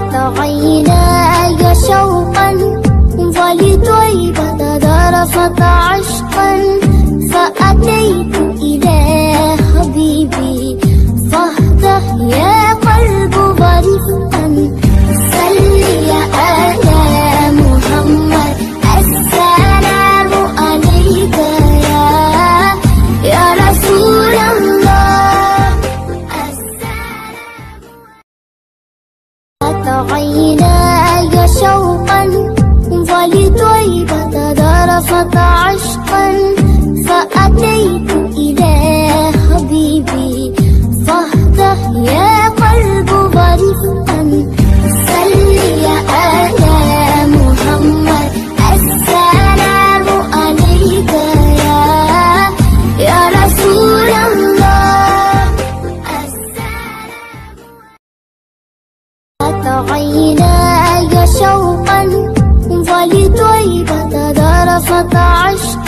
فاضت عيناي شوقا ولطيبة ذرفت عشقا، فأتيت إلى حبيبي فاهتح يا قلب غريبا. سل يا آل محمد السلام عليك يا رسول الله. السلام عيناي شوقا ولطيبة ذرفت عشقا، فأتيت إلى حبيبي فاهتح يا قلب غريبا. سل يا آل محمد السلام عليك يا رسول الله. السلام عيناي شوقا ولطيبة ذرفت عشقا،